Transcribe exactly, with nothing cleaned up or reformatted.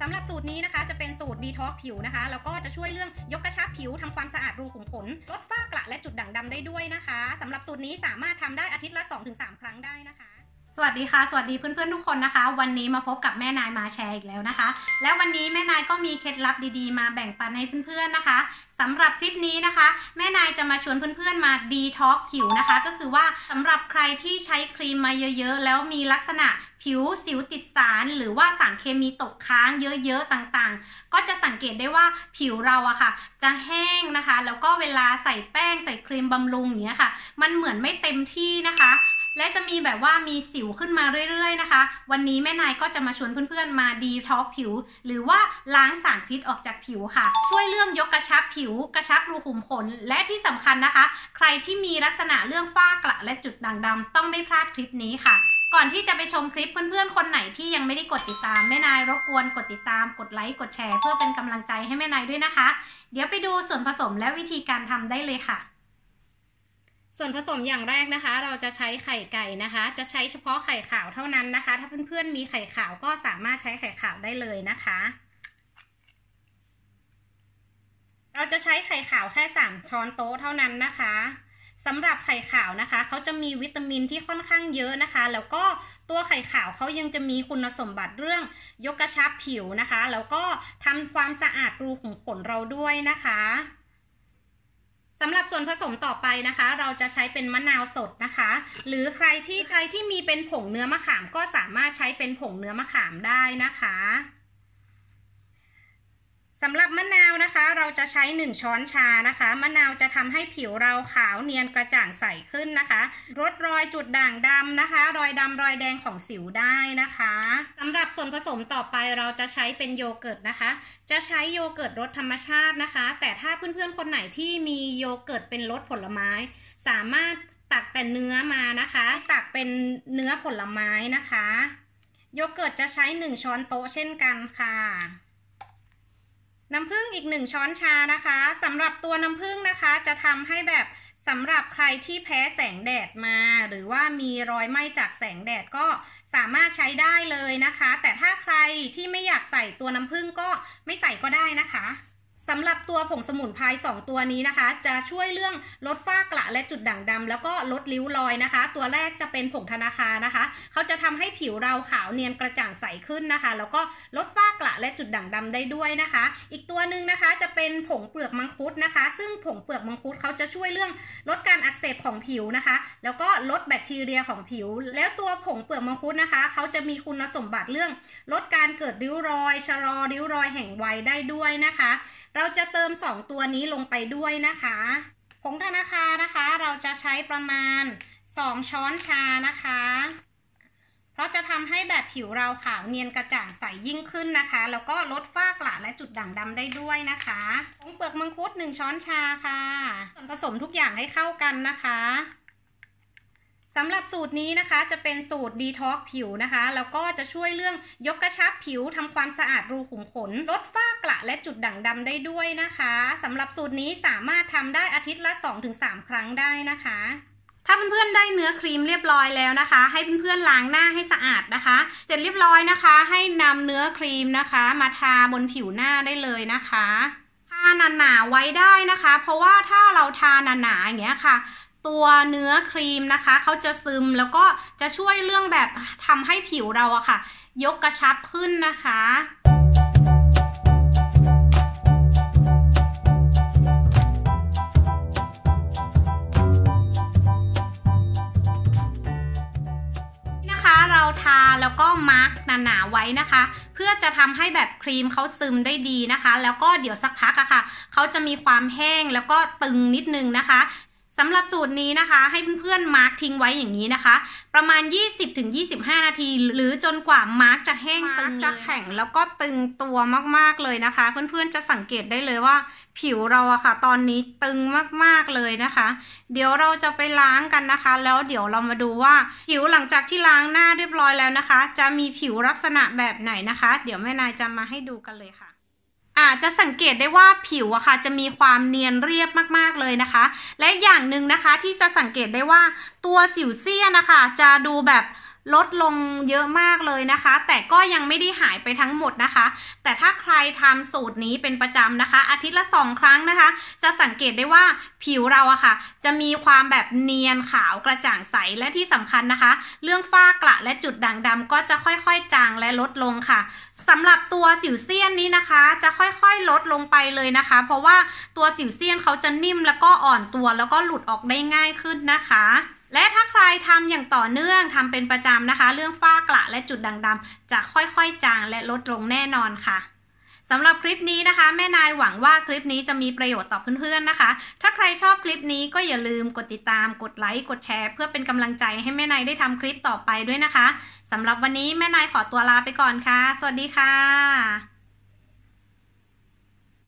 สำหรับสูตรนี้นะคะจะเป็นสูตรดีท็อกซ์ผิวนะคะแล้วก็จะช่วยเรื่องยกกระชับผิวทำความสะอาดรูขุมขนลดฝ้ากระและจุดด่างดำได้ด้วยนะคะสำหรับสูตรนี้สามารถทำได้อาทิตย์ละ สองถึงสาม ครั้งได้นะคะสวัสดีค่ะสวัสดีเพื่อนๆทุกคนนะคะวันนี้มาพบกับแม่นายมาแชร์อีกแล้วนะคะแล้ววันนี้แม่นายก็มีเคล็ดลับดีๆมาแบ่งปันให้เพื่อนๆนะคะสำหรับคลิปนี้นะคะแม่นายจะมาชวนเพื่อนๆมาดีท็อกซ์ผิวนะคะก็คือว่าสำหรับใครที่ใช้ครีมมาเยอะๆแล้วมีลักษณะผิวสิวติดสารหรือว่าสารเคมีตกค้างเยอะๆต่างๆก็จะสังเกตได้ว่าผิวเราอะค่ะจะแห้งนะคะแล้วก็เวลาใส่แป้งใส่ครีมบำรุงเนี้ยค่ะมันเหมือนไม่เต็มที่นะคะและจะมีแบบว่ามีสิวขึ้นมาเรื่อยๆนะคะวันนี้แม่นายก็จะมาชวนเพื่อนๆมาดีท็อกซ์ผิวหรือว่าล้างสารพิษออกจากผิวค่ะช่วยเรื่องยกกระชับผิวกระชับรูขุมขนและที่สำคัญนะคะใครที่มีลักษณะเรื่องฝ้ากระและจุดด่างดำต้องไม่พลาดคลิปนี้ค่ะก่อนที่จะไปชมคลิปเพื่อนๆคนไหนที่ยังไม่ได้กดติดตามแม่นายรบกวนกดติดตามกดไลค์กดแชร์เพื่อเป็นกำลังใจให้แม่นายด้วยนะคะเดี๋ยวไปดูส่วนผสมและวิธีการทำได้เลยค่ะส่วนผสมอย่างแรกนะคะเราจะใช้ไข่ไก่นะคะจะใช้เฉพาะไข่ขาวเท่านั้นนะคะถ้าเพื่อนๆมีไข่ขาวก็สามารถใช้ไข่ขาวได้เลยนะคะเราจะใช้ไข่ขาวแค่สามช้อนโต๊ะเท่านั้นนะคะสำหรับไข่ขาวนะคะเขาจะมีวิตามินที่ค่อนข้างเยอะนะคะแล้วก็ตัวไข่ขาวเขายังจะมีคุณสมบัติเรื่องยกกระชับผิวนะคะแล้วก็ทำความสะอาดรูขุมขนเราด้วยนะคะสำหรับส่วนผสมต่อไปนะคะเราจะใช้เป็นมะนาวสดนะคะหรือใครที่ใช้ที่มีเป็นผงเนื้อมะขามก็สามารถใช้เป็นผงเนื้อมะขามได้นะคะสำหรับมะนาวนะคะเราจะใช้หนึ่งช้อนชานะคะมะนาวจะทำให้ผิวเราขาวเนียนกระจ่างใสขึ้นนะคะลดรอยจุดด่างดำนะคะรอยดำรอยแดงของสิวได้นะคะสำหรับส่วนผสมต่อไปเราจะใช้เป็นโยเกิร์ตนะคะจะใช้โยเกิร์ตรสธรรมชาตินะคะแต่ถ้าเพื่อนๆคนไหนที่มีโยเกิร์ตเป็นรสผลไม้สามารถตักแต่เนื้อมานะคะตักเป็นเนื้อผลไม้นะคะโยเกิร์ตจะใช้หนึ่งช้อนโต๊ะเช่นกันค่ะน้ำผึ้งอีกหนึ่งช้อนชานะคะสำหรับตัวน้ำผึ้งนะคะจะทำให้แบบสำหรับใครที่แพ้แสงแดดมาหรือว่ามีรอยไหม้จากแสงแดดก็สามารถใช้ได้เลยนะคะแต่ถ้าใครที่ไม่อยากใส่ตัวน้ำผึ้งก็ไม่ใส่ก็ได้นะคะสำหรับตัวผงสมุนไพรสองตัวนี้นะคะจะช่วยเรื่องลดฝ้ากระและจุดด่างดำแล้วก็ลดริ้วรอยนะคะตัวแรกจะเป็นผงธนาคารนะคะเขาจะทำให้ผิวเราขาวเนียนกระจ่างใสขึ้นนะคะแล้วก็ลดฝ้ากระและจุดด่างดำได้ด้วยนะคะอีกตัวหนึ่งนะคะจะเป็นผงเปลือกมังคุดนะคะซึ่งผงเปลือกมังคุดเขาจะช่วยเรื่องลดการอักเสบของผิวนะคะแล้วก็ลดแบคทีเรียของผิวแล้วตัวผงเปลือกมังคุดนะคะเขาจะมีคุณสมบัติเรื่องลดการเกิดริ้วรอยชะลอริ้วรอยแห่งวัยได้ด้วยนะคะเราจะเติมสองตัวนี้ลงไปด้วยนะคะผงธนาคารนะคะเราจะใช้ประมาณสองช้อนชานะคะเพราะจะทำให้แบบผิวเราขาวเนียนกระจ่างใสยิ่งขึ้นนะคะแล้วก็ลดฝ้ากระและจุดด่างดำได้ด้วยนะคะผงเปลือกมังคุดหนึ่งช้อนชาค่ะส่วนผสมทุกอย่างให้เข้ากันนะคะสำหรับสูตรนี้นะคะจะเป็นสูตรดีท็อกซ์ผิวนะคะแล้วก็จะช่วยเรื่องยกกระชับผิวทำความสะอาดรูขุมขนลดฝ้ากระและจุดด่างดำได้ด้วยนะคะสำหรับสูตรนี้สามารถทำได้อาทิตย์ละ สองถึงสาม ครั้งได้นะคะถ้าเพื่อนๆได้เนื้อครีมเรียบร้อยแล้วนะคะให้เพื่อนๆล้างหน้าให้สะอาดนะคะเสร็จเรียบร้อยนะคะให้นำเนื้อครีมนะคะมาทาบนผิวหน้าได้เลยนะคะทาหนาๆไว้ได้นะคะเพราะว่าถ้าเราทาหนาๆอย่างเงี้ยค่ะตัวเนื้อครีมนะคะเขาจะซึมแล้วก็จะช่วยเรื่องแบบทำให้ผิวเราอะค่ะยกกระชับขึ้นนะคะเราทาแล้วก็มาร์กหนาๆไว้นะคะเพื่อจะทำให้แบบครีมเขาซึมได้ดีนะคะแล้วก็เดี๋ยวสักพักอะค่ะเขาจะมีความแห้งแล้วก็ตึงนิดนึงนะคะสำหรับสูตรนี้นะคะให้เพื่อนๆมาร์กทิ้งไว้อย่างนี้นะคะประมาณ ยี่สิบถึงยี่สิบห้า นาทีหรือจนกว่ามาร์กจะแห้งตึงจะแข็งแล้วก็ตึงตัวมากๆเลยนะคะเพื่อนๆจะสังเกตได้เลยว่าผิวเราอะค่ะตอนนี้ตึงมากๆเลยนะคะเดี๋ยวเราจะไปล้างกันนะคะแล้วเดี๋ยวเรามาดูว่าผิวหลังจากที่ล้างหน้าเรียบร้อยแล้วนะคะจะมีผิวลักษณะแบบไหนนะคะเดี๋ยวแม่นายจะมาให้ดูกันเลยค่ะอาจจะสังเกตได้ว่าผิวอะค่ะจะมีความเนียนเรียบมากๆเลยนะคะและอย่างหนึ่งนะคะที่จะสังเกตได้ว่าตัวสิวเสี้ยนะคะจะดูแบบ ลดลงเยอะมากเลยนะคะแต่ก็ยังไม่ได้หายไปทั้งหมดนะคะแต่ถ้าใครทำสูตรนี้เป็นประจำนะคะอาทิตย์ละสองครั้งนะคะจะสังเกตได้ว่าผิวเราอะค่ะจะมีความแบบเนียนขาวกระจ่างใสและที่สำคัญนะคะเรื่องฝ้ากระและจุดด่างดำก็จะค่อยๆจางและลดลงค่ะสำหรับตัวสิวเซียนนี้นะคะจะค่อยๆลดลงไปเลยนะคะเพราะว่าตัวสิวเซียนเขาจะนิ่มแล้วก็อ่อนตัวแล้วก็หลุดออกได้ง่ายขึ้นนะคะและถ้าใครทำอย่างต่อเนื่องทำเป็นประจำนะคะเรื่องฝ้ากระและจุดด่างดำจะค่อยๆจางและลดลงแน่นอนค่ะสำหรับคลิปนี้นะคะแม่นายหวังว่าคลิปนี้จะมีประโยชน์ต่อเพื่อนๆนะคะถ้าใครชอบคลิปนี้ก็อย่าลืมกดติดตามกดไลค์กดแชร์เพื่อเป็นกำลังใจให้แม่นายได้ทำคลิปต่อไปด้วยนะคะสำหรับวันนี้แม่นายขอตัวลาไปก่อนค่ะสวัสดีค่ะ